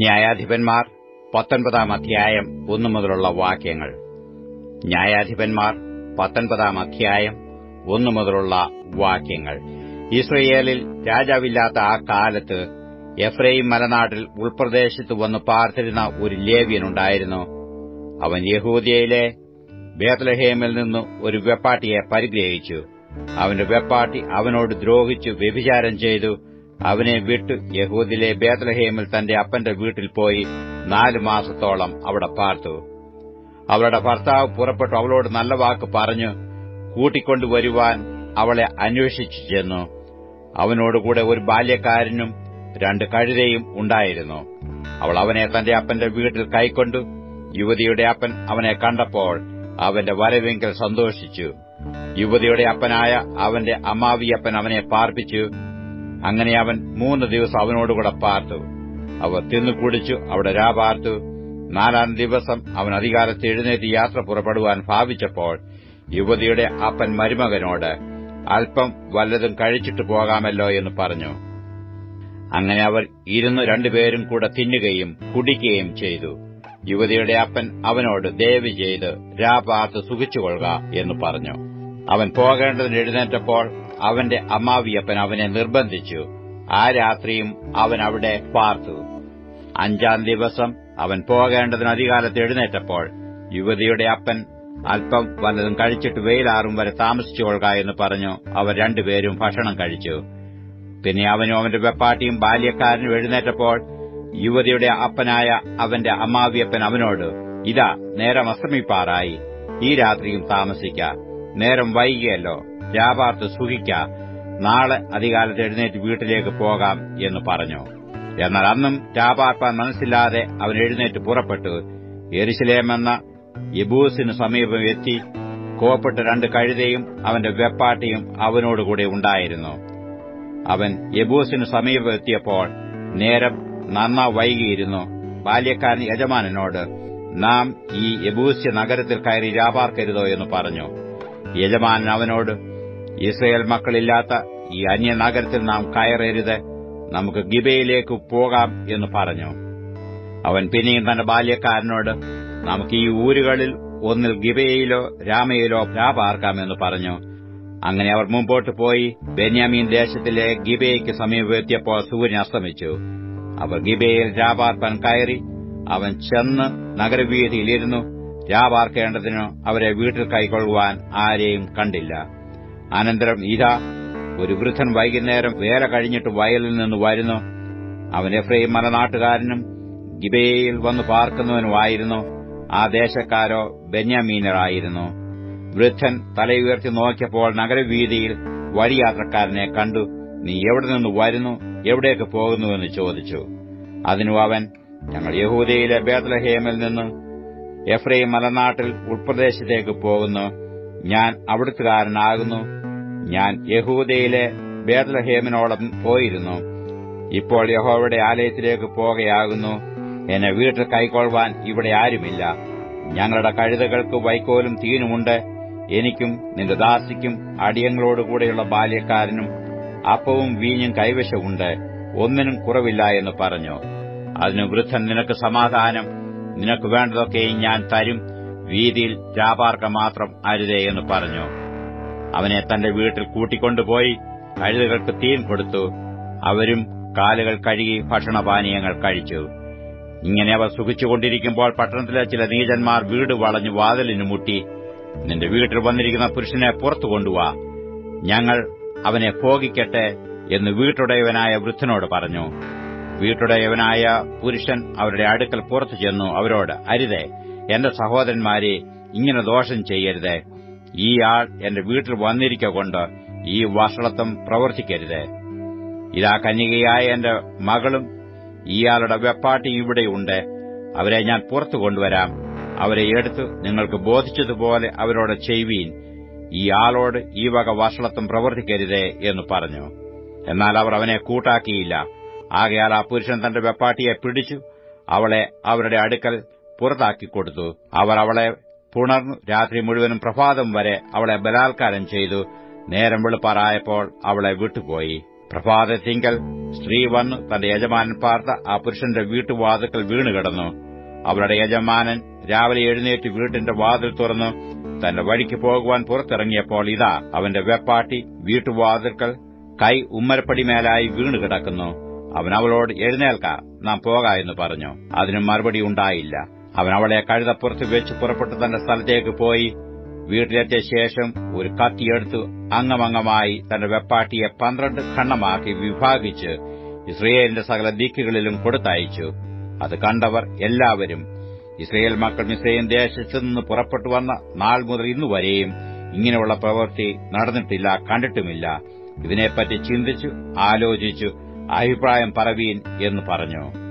ന്യായാധിപന്മാർ 19-ാം അധ്യായം 1 മുതലുള്ള വാക്യങ്ങൾ. ന്യായാധിപന്മാർ 19-ാം അധ്യായം 1 മുതലുള്ള വാക്യങ്ങൾ. ഇസ്രയേലിൽ രാജാവില്ലാത്ത ആ കാലത്ത് എഫ്രൈം മലനാട്ടിൽ ഉൾപ്രദേശത്ത് വന്ന് പാർത്തിരുന്ന ഒരു ലേവ്യനുണ്ടായിരുന്നു. അവൻ യഹൂദയയിലെ ബേത്ലഹേമിൽ നിന്ന് ഒരു വെപ്പാട്ടിയെ പരിഗ്രഹിച്ചു. അവന്റെ വെപ്പാട്ടി അവനോട് ദ്രോഹിച്ചു വ്യഭിചാരം ചെയ്തു. അവനെ വിട്ട് യഹൂദിലെ ബേത്ലഹേമിൽ തന്റെ അപ്പന്റെ വീട്ടിൽ പോയി 4 മാസത്തോളം അവിടെ പാർത്തു. അവളുടെ ഭർത്താവ് പുറപ്പെട്ടു അവളോട് നല്ല വാക്ക് പറഞ്ഞു കൂട്ടിക്കൊണ്ടുവരുവാൻ അവളെ അന്വേഷിച്ചു ചെന്നു. അവനോടുകൂടെ ഒരു ബാല്യക്കാരനും 2 കഴുതയും ഉണ്ടായിരുന്നു. അവൾ അവനെ തന്റെ അപ്പന്റെ വീട്ടിൽ കൈക്കൊണ്ടു. യുവതിയുടെ അപ്പൻ അവനെ കണ്ടപ്പോൾ അവന്റെ വരവെങ്കിൽ സന്തോഷിച്ചു. യുവതിയുടെ അപ്പനായ അവന്റെ അമ്മാവിയപ്പൻ അവനെ പാർപ്പിച്ചു. അങ്ങനെ അവൻ 3 ദിവസം അവനോടുകൂടെ പാർത്തു. അവർ തിന്നുകുടിച്ചു അവിടെ രാപാർത്തു. 4-ാം ദിവസം അവൻ അധികാലത്ത് എഴുന്നേറ്റ് യാത്ര പുറപ്പെടുവാൻ ഭാവിച്ചപ്പോൾ യുവതിയുടെ അപ്പൻ മരുമകനോട് അല്പം വല്ലതും കഴിച്ചിട്ട് പോകാമല്ലോ എന്ന് പറഞ്ഞു. അങ്ങനെ അവർ ഇരുന്ന് 2 പേരും കൂടെ തിന്നുകയും കുടിക്കുകയും ചെയ്തു. യുവതിയുടെ അപ്പൻ അവനോട് ദയവ് ചെയ്ത് രാപാർത്ത് സുഖിച്ചുകൊള്ളുക എന്ന് പറഞ്ഞു. അവൻ പോകേണ്ടതിന് എഴുന്നേറ്റപ്പോൾ അവന്റെ അമ്മാവിയപ്പൻ അവനെ നിർബന്ധിച്ചു. ആ രാത്രിയും അവൻ അവിടെ പാർത്തു. 5-ാം ദിവസം അവൻ പോകേണ്ടതിന് അധികാലത്ത് എഴുന്നേറ്റപ്പോൾ യുവതിയുടെ അപ്പൻ അല്പം വല്ലതും കഴിച്ചിട്ട് വെയിലാറും വരെ താമസിച്ചുകൊള്ളുക എന്ന് പറഞ്ഞു. അവർ 2 പേരും ഭക്ഷണം കഴിച്ചു. പിന്നെ അവനും അവന്റെ വെപ്പാട്ടിയും ബാല്യക്കാരനും എഴുന്നേറ്റപ്പോൾ യുവതിയുടെ അപ്പനായ അവന്റെ അമ്മാവിയപ്പൻ അവനോട് ഇതാ നേരം അസ്തമിപ്പാറായി, ഈ രാത്രിയും താമസിക്ക, നേരം വൈകിയല്ലോ, രാപാർത്ത് സുഖിക്ക, നാളെ അധികാലത്ത് എഴുന്നേറ്റ് വീട്ടിലേക്ക് പോകാം എന്ന് പറഞ്ഞു. എന്നാൽ അന്നും രാപാർപ്പാൻ മനസ്സില്ലാതെ അവൻ എഴുന്നേറ്റ് പുറപ്പെട്ടു യെരുശലേമെന്ന യെബൂസിനു സമീപം എത്തി. കോപ്പിട്ട് 2 കഴുതയും അവന്റെ വെപ്പാട്ടിയും അവനോടുകൂടെ ഉണ്ടായിരുന്നു. അവൻ യെബൂസിനു സമീപം എത്തിയപ്പോൾ നേരം നന്നാ വൈകിയിരുന്നു. ബാല്യക്കാരൻ യജമാനനോട് നാം ഈ യെബൂസ്യ നഗരത്തിൽ കയറി രാപാർക്കരുതോ എന്ന് പറഞ്ഞു. യജമാനൻ അവനോട് ഇസ്രയേൽ മക്കളില്ലാത്ത ഈ അന്യനഗരത്തിൽ നാം കയറരുത്, നമുക്ക് ഗിബയിലേക്ക് പോകാം എന്ന് പറഞ്ഞു. അവൻ പിന്നെയും തന്റെ ബാല്യക്കാരനോട് നമുക്ക് ഈ ഊരുകളിൽ ഒന്നിൽ ഗിബയിലോ രാമയിലോ രാപാർക്കാം എന്ന് പറഞ്ഞു. അങ്ങനെ അവർ മുമ്പോട്ട് പോയി ബെന്യാമീൻ ദേശത്തിലെ ഗിബയ്ക്ക് സമീപം എത്തിയപ്പോൾ സൂര്യൻ അസ്തമിച്ചു. അവർ ഗിബയിൽ രാപാർപ്പാൻ കയറി. അവൻ ചെന്ന് നഗരവീതിയിലിരുന്നു. രാപാർക്കേണ്ടതിനു അവരെ വീട്ടിൽ കൈക്കൊള്ളുവാൻ ആരെയും കണ്ടില്ല. അനന്തരം ഇതാ ഒരു വൃദ്ധൻ വൈകുന്നേരം വേല കഴിഞ്ഞിട്ട് വയലിൽ നിന്ന് വരുന്നു. അവൻ എഫ്രൈം മലനാട്ടുകാരനും ഗിബയിൽ വന്ന് പാർക്കുന്നവനുമായിരുന്നു. ആ ദേശക്കാരോ ബെന്യാമീനറായിരുന്നു. വൃദ്ധൻ തലയുയർത്തി നോക്കിയപ്പോൾ നഗരവീതിയിൽ വഴിയാത്രക്കാരനെ കണ്ടു. നീ എവിടെ നിന്ന് വരുന്നു, എവിടേക്ക് പോകുന്നുവെന്ന് ചോദിച്ചു. അതിനു അവൻ ഞങ്ങൾ യഹൂദയിലെ ബേത്ലഹേമിൽ നിന്ന് എഫ്രൈം മലനാട്ടിൽ ഉൾപ്രദേശത്തേക്ക് പോകുന്നു, ഞാൻ അവിടുത്തുകാരനാകുന്നു, ഞാൻ യഹൂദയിലെ ബേത്ലഹേമിനോളം പോയിരുന്നു, ഇപ്പോൾ യഹോവയുടെ ആലയത്തിലേക്ക് പോകയാകുന്നു, എന്നെ വീട്ടിൽ കൈക്കൊള്ളുവാൻ ഇവിടെ ആരുമില്ല, ഞങ്ങളുടെ കഴുതകൾക്ക് വൈക്കോലും തീനുമുണ്ട്, എനിക്കും നിന്റെ ദാസിക്കും അടിയങ്ങളോടുകൂടെയുള്ള ബാല്യക്കാരനും അപ്പവും വീഞ്ഞും കൈവശമുണ്ട്, ഒന്നിനും കുറവില്ല എന്ന് പറഞ്ഞു. അതിനു വൃദ്ധൻ നിനക്ക് സമാധാനം, നിനക്ക് വേണ്ടതൊക്കെയും ഞാൻ തരും, വീതിയിൽ രാപാർക്ക മാത്രം അരുതേ എന്ന് പറഞ്ഞു. അവനെ തന്റെ വീട്ടിൽ കൂട്ടിക്കൊണ്ടുപോയി കഴുതകൾക്ക് തീൻ കൊടുത്തു. അവരും കാലുകൾ കഴുകി ഭക്ഷണപാനീയങ്ങൾ കഴിച്ചു. ഇങ്ങനെ അവർ സുഖിച്ചുകൊണ്ടിരിക്കുമ്പോൾ പട്ടണത്തിലെ ചില നീചന്മാർ വീട് വളഞ്ഞു വാതിലിനു മുട്ടി നിന്റെ വീട്ടിൽ വന്നിരിക്കുന്ന പുരുഷനെ പുറത്തു കൊണ്ടുവാ, ഞങ്ങൾ അവനെ ഭോഗിക്കട്ടെ എന്ന് വീട്ടുടയവനായ വൃദ്ധനോട് പറഞ്ഞു. വീട്ടുടയവനായ പുരുഷൻ അവരുടെ അടുക്കൽ പുറത്തു ചെന്നു അവരോട് അരുതേ, എന്റെ സഹോദരന്മാരെ, ഇങ്ങനെ ദോഷം ചെയ്യരുത്, ഈ ആൾ എന്റെ വീട്ടിൽ വന്നിരിക്കൊണ്ട് ഈ വഷളത്വം പ്രവർത്തിക്കരുത്, ഇതാ കന്യകയായ എന്റെ മകളും ഇയാളുടെ വെപ്പാട്ടിയും ഇവിടെയുണ്ട്, അവരെ ഞാൻ പുറത്തു കൊണ്ടുവരാം, അവരെ എടുത്ത് നിങ്ങൾക്ക് ബോധിച്ചതുപോലെ അവരോട് ചെയ്വീൻ, ഇയാളോട് ഈ വക വഷളത്വം പ്രവർത്തിക്കരുതേ എന്ന് പറഞ്ഞു. എന്നാൽ അവർ അവനെ കൂട്ടാക്കിയില്ല. ആകയാൽ ആ പുരുഷൻ തന്റെ വെപ്പാട്ടിയെ പിടിച്ചു അവളെ അവരുടെ അടുക്കൽ പുറത്താക്കിക്കൊടുത്തു. അവർ അവളെ പുണർന്നു. രാത്രി മുഴുവനും പ്രഭാതം വരെ അവളെ ബലാത്കാരം ചെയ്തു. നേരം വെളുപ്പാറായപ്പോൾ അവളെ വിട്ടുപോയി. പ്രഭാതത്തിങ്കൽ സ്ത്രീ വന്നു തന്റെ യജമാനൻ പാർത്ത ആ പുരുഷന്റെ വീട്ടുവാതിൽക്കൽ വീണുകിടന്നു. അവരുടെ യജമാനൻ രാവിലെ എഴുന്നേറ്റ് വീട്ടിന്റെ വാതിൽ തുറന്നു തന്റെ വഴിക്ക് പോകുവാൻ പുറത്തിറങ്ങിയപ്പോൾ ഇതാ അവന്റെ വെപ്പാട്ടി വീട്ടുവാതിൽക്കൽ കൈ ഉമ്മരപ്പടിമേലായി വീണുകിടക്കുന്നു. അവൻ അവളോട് എഴുന്നേൽക്ക, നാം പോകാ എന്ന് പറഞ്ഞു. അതിന് മറുപടി ഉണ്ടായില്ല. അവൻ അവളെ കഴുതപ്പുറത്ത് വെച്ച് പുറപ്പെട്ടു തന്റെ സ്ഥലത്തേക്ക് പോയി. വീട്ടിലെത്തിയ ശേഷം ഒരു കത്തിയെടുത്ത് അംഗമംഗമായി തന്റെ വെപ്പാട്ടിയെ 12 ഖണ്ഡമാക്കി വിഭാഗിച്ച് ഇസ്രയേലിന്റെ സകല ദിക്കുകളിലും കൊടുത്തയച്ചു. അത് കണ്ടവർ എല്ലാവരും ഇസ്രയേൽ മക്കൾ മിസ്രയീം ദേശത്തു നിന്ന് പുറപ്പെട്ടു വന്ന നാൾ മുതൽ ഇന്നുവരെയും ഇങ്ങനെയുള്ള പ്രവൃത്തി നടന്നിട്ടില്ല, കണ്ടിട്ടുമില്ല. ഇതിനെപ്പറ്റി ചിന്തിച്ചു ആലോചിച്ചു അഭിപ്രായം പറവീൻ എന്ന് പറഞ്ഞു.